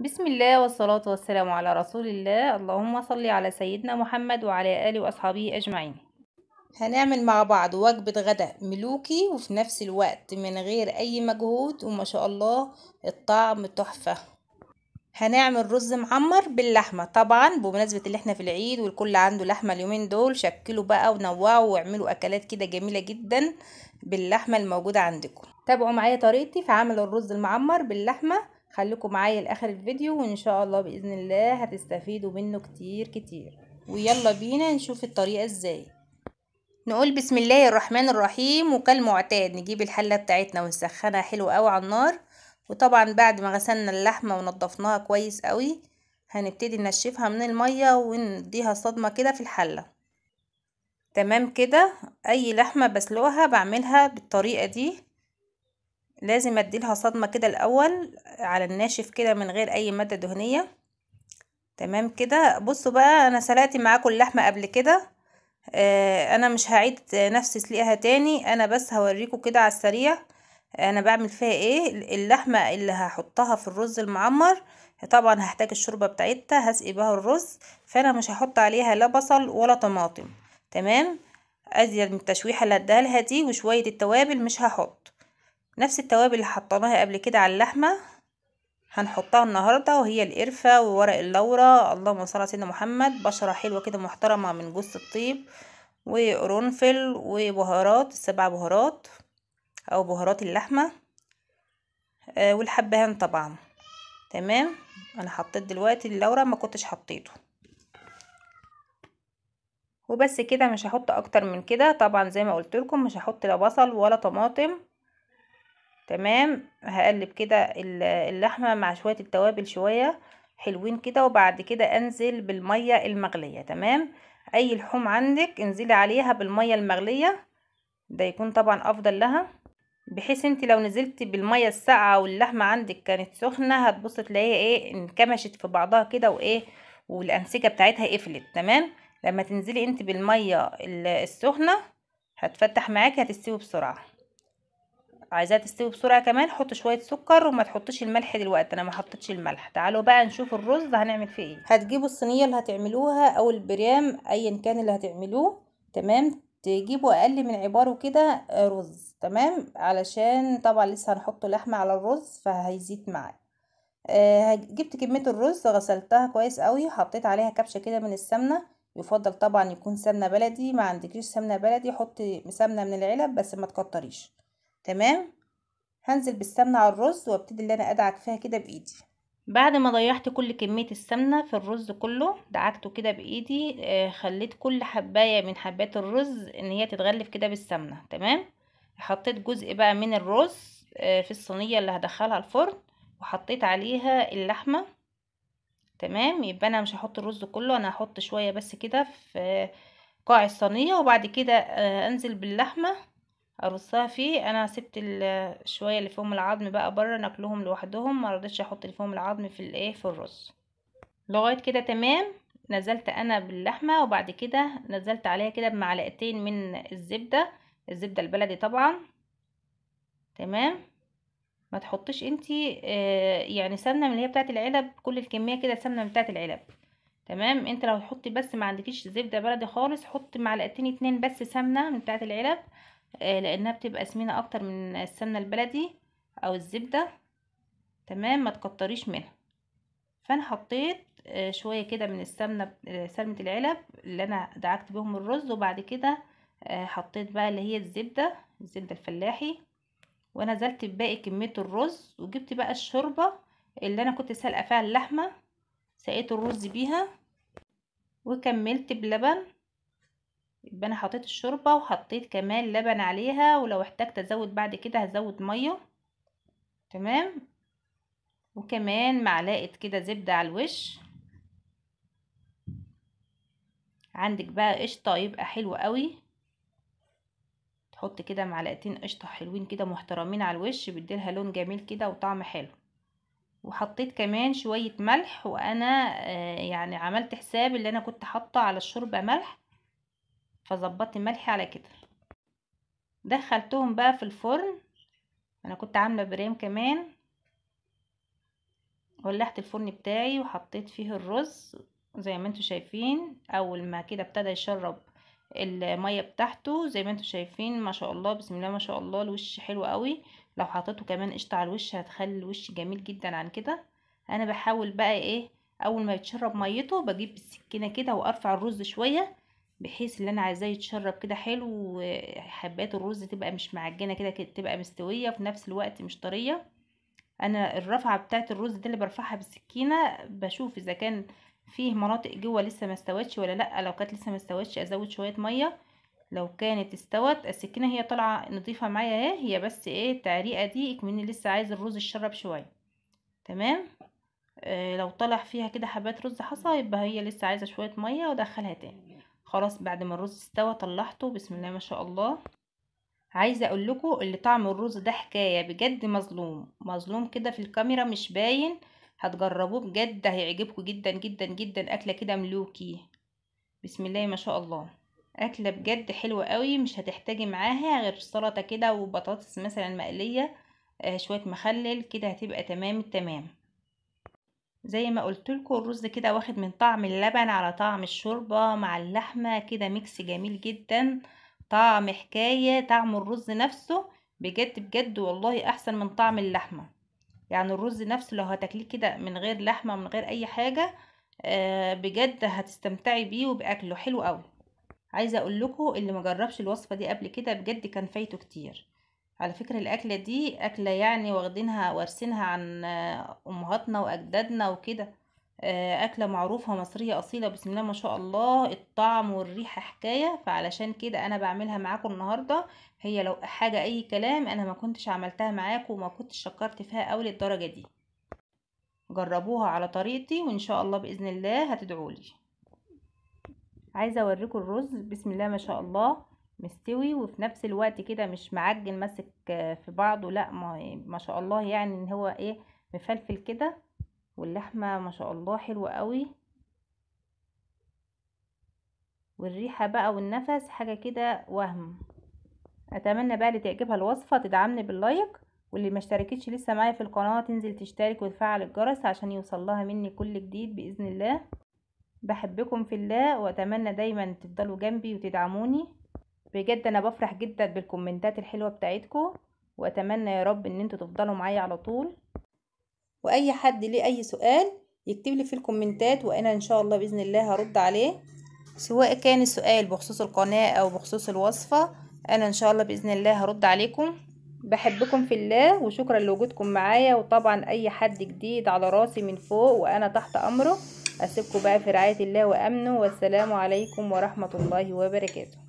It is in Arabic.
بسم الله والصلاة والسلام على رسول الله. اللهم صل على سيدنا محمد وعلى آله وأصحابه أجمعين. هنعمل مع بعض وجبة غداء ملوكي وفي نفس الوقت من غير أي مجهود، وما شاء الله الطعم تحفة. هنعمل رز معمر باللحمة. طبعا بمناسبة اللي احنا في العيد والكل عنده لحمة اليومين دول، شكلوا بقى ونوعوا واعملوا أكلات كده جميلة جدا باللحمة الموجودة عندكم. تابعوا معايا طريقتي في عمل الرز المعمر باللحمة، خليكم معايا لاخر الفيديو وان شاء الله باذن الله هتستفيدوا منه كتير كتير. ويلا بينا نشوف الطريقه ازاي. نقول بسم الله الرحمن الرحيم. وكالمعتاد نجيب الحله بتاعتنا ونسخنها حلو قوي على النار. وطبعا بعد ما غسلنا اللحمه ونضفناها كويس قوي هنبتدي ننشفها من الميه ونديها صدمه كده في الحله. تمام كده. اي لحمه بسلقها بعملها بالطريقه دي، لازم اديلها صدمة كده الاول على الناشف كده من غير اي مادة دهنية. تمام كده. بصوا بقى انا سلقت معاكم اللحمة قبل كده، انا مش هعيد نفس سلقها تاني، انا بس هوريكم كده على السريع انا بعمل فيها ايه. اللحمة اللي هحطها في الرز المعمر طبعا هحتاج الشوربة بتاعتها هسقي بها الرز، فانا مش هحط عليها لا بصل ولا طماطم. تمام. ازيد من التشويحة اللي هديها دي وشوية التوابل، مش هحط نفس التوابل اللي حطيناها قبل كده على اللحمه، هنحطها النهارده وهي القرفه وورق اللورا. اللهم صل على سيدنا محمد. بشره حلوه كده محترمه من جوز الطيب وقرنفل وبهارات، 7 بهارات او بهارات اللحمه، والحبهان طبعا. تمام. انا حطيت دلوقتي اللورا ما كنتش حطيته، وبس كده مش هحط اكتر من كده. طبعا زي ما قلت لكم مش هحط لا بصل ولا طماطم. تمام. هقلب كده اللحمه مع شويه التوابل شويه حلوين كده، وبعد كده انزل بالميه المغليه. تمام. اي لحوم عندك انزلي عليها بالميه المغليه، ده يكون طبعا افضل لها، بحيث انت لو نزلتي بالميه الساقعه واللحمه عندك كانت سخنه هتبصي تلاقيها ايه انكمشت في بعضها كده وايه والانسجه بتاعتها قفلت. تمام. لما تنزلي انت بالميه السخنه هتفتح معاكي، هتستوي بسرعه. عايزاها تستوي بسرعه كمان حط شويه سكر، وما تحطيش الملح دلوقتي، انا ما حطيتش الملح. تعالوا بقى نشوف الرز هنعمل فيه ايه. هتجيبوا الصينيه اللي هتعملوها او البرام ايا كان اللي هتعملوه. تمام. تجيبوا اقل من عباره كده رز. تمام. علشان طبعا لسه هنحط لحمه على الرز فهيزيد معايا. جبت كميه الرز غسلتها كويس قوي، حطيت عليها كبشه كده من السمنه، يفضل طبعا يكون سمنه بلدي. ما عندكيش سمنه بلدي حطي سمنه من العلب بس ما تكتريش. تمام. هنزل بالسمنه على الرز وابتدي اللي انا ادعك فيها كده بايدي. بعد ما ضيعت كل كميه السمنه في الرز كله دعكته كده بايدي، خليت كل حبايه من حبات الرز ان هي تتغلف كده بالسمنه. تمام. حطيت جزء بقى من الرز في الصينيه اللي هدخلها الفرن وحطيت عليها اللحمه. تمام. يبقى انا مش هحط الرز كله، انا هحط شويه بس كده في قاع الصينيه، وبعد كده انزل باللحمه ارصها فيه. انا سبت شويه اللي فيهم العظم بقى بره ناكلهم لوحدهم، ما رضيتش احط اللي فيهم العظم في الايه في الرز لغايه كده. تمام. نزلت انا باللحمه وبعد كده نزلت عليها كده بمعلقتين من الزبده البلدي طبعا. تمام. ما تحطيش انتي يعني سمنه من اللي هي بتاعه العلب، كل الكميه كده سمنه بتاعه العلب. تمام. انت لو تحطي بس ما عندكيش زبده بلدي خالص حطي 2 معلقتين بس سمنه من بتاعه العلب، لانها بتبقى سمينه اكتر من السمنه البلدي او الزبده. تمام. ما تكتريش منها. فانا حطيت شويه كده من السمنه سمنه العلب اللي انا دعكت بهم الرز، وبعد كده حطيت بقى اللي هي الزبده الفلاحي، ونزلت بباقي كميه الرز. وجبت بقى الشوربه اللي انا كنت سالقه فيها اللحمه، سقيت الرز بيها وكملت بلبن. يبقى انا حطيت الشوربه وحطيت كمان لبن عليها، ولو احتاجت ازود بعد كده هزود ميه. تمام. وكمان معلقه كده زبده على الوش. عندك بقى قشطه يبقى حلو قوي، تحط كده 2 معلقتين قشطه حلوين كده محترمين على الوش، بيديلها لون جميل كده وطعم حلو. وحطيت كمان شويه ملح، وانا يعني عملت حساب اللي انا كنت حاطه على الشوربه ملح، فظبطت ملحي على كده. دخلتهم بقى في الفرن، انا كنت عامله بريم كمان ولعت الفرن بتاعي وحطيت فيه الرز زي ما انتوا شايفين. اول ما كده ابتدى يشرب الميه بتاعته زي ما انتوا شايفين، ما شاء الله، بسم الله ما شاء الله، الوش حلو قوي. لو حطيته كمان قشطه على الوش هتخلي الوش جميل جدا عن كده. انا بحاول بقى ايه، اول ما يتشرب ميته بجيب السكينه كده وارفع الرز شويه بحيث اللي انا عايزاه يتشرب كده حلو، وحبات الرز تبقى مش معجنه كده، تبقى مستويه في نفس الوقت مش طريه. انا الرفعه بتاعه الرز دي اللي برفعها بالسكينه بشوف اذا كان فيه مناطق جوه لسه ما استوتش ولا لا. لو كانت لسه ما استوتش ازود شويه ميه، لو كانت استوت السكينه هي طالعه نظيفه معايا اهي، هي بس ايه التعريقه دي اكمني لسه عايز الرز يتشرب شويه. تمام. لو طلع فيها كده حبات رز حصى يبقى هي لسه عايزه شويه ميه وادخلها تاني. خلاص بعد ما الرز استوى طلعته، بسم الله ما شاء الله. عايزه اقول لكم اللي طعم الرز ده حكايه بجد، مظلوم مظلوم كده في الكاميرا مش باين، هتجربوه بجد هيعجبكم جدا جدا جدا. اكله كده ملوكي، بسم الله ما شاء الله، اكله بجد حلوه قوي. مش هتحتاجي معاها غير سلطه كده وبطاطس مثلا مقليه، شويه مخلل كده، هتبقى تمام التمام. زي ما قلت لكم الرز كده واخد من طعم اللبن على طعم الشوربه مع اللحمه كده، ميكس جميل جدا، طعم حكايه. طعم الرز نفسه بجد بجد والله احسن من طعم اللحمه، يعني الرز نفسه لو هتاكليه كده من غير لحمه من غير اي حاجه بجد هتستمتعي بيه وباكله حلو قوي. عايزه اقول لكم اللي ما جربش الوصفه دي قبل كده بجد كان فايته كتير. على فكره الاكله دي اكله يعني واخدينها وارثينها عن امهاتنا واجدادنا وكده، اكله معروفه مصريه اصيله، بسم الله ما شاء الله، الطعم والريحه حكايه. فعلشان كده انا بعملها معاكم النهارده. هي لو حاجه اي كلام انا ما كنتش عملتها معاكم وما كنتش شكرت فيها قوي للدرجه دي. جربوها على طريقتي وان شاء الله باذن الله هتدعولي. عايزه اوريكم الرز، بسم الله ما شاء الله، مستوي وفي نفس الوقت كده مش معجن ماسك في بعضه، لا ما شاء الله، يعني ان هو ايه مفلفل كده، واللحمه ما شاء الله حلوه قوي، والريحه بقى والنفس حاجه كده وهم. اتمنى بقى اللي تعجبها الوصفه تدعمني باللايك، واللي ما اشتركتش لسه معايا في القناه تنزل تشترك وتفعل الجرس عشان يوصلها مني كل جديد باذن الله. بحبكم في الله واتمنى دايما تفضلوا جنبي وتدعموني بجد. انا بفرح جدا بالكومنتات الحلوه بتاعتكم، واتمنى يا رب ان انتوا تفضلوا معايا على طول. واي حد ليه اي سؤال يكتب لي في الكومنتات وانا ان شاء الله باذن الله هرد عليه، سواء كان السؤال بخصوص القناه او بخصوص الوصفه، انا ان شاء الله باذن الله هرد عليكم. بحبكم في الله وشكرا لوجودكم معايا. وطبعا اي حد جديد على راسي من فوق وانا تحت امره. اسيبكم بقى في رعايه الله وامنه، والسلام عليكم ورحمه الله وبركاته.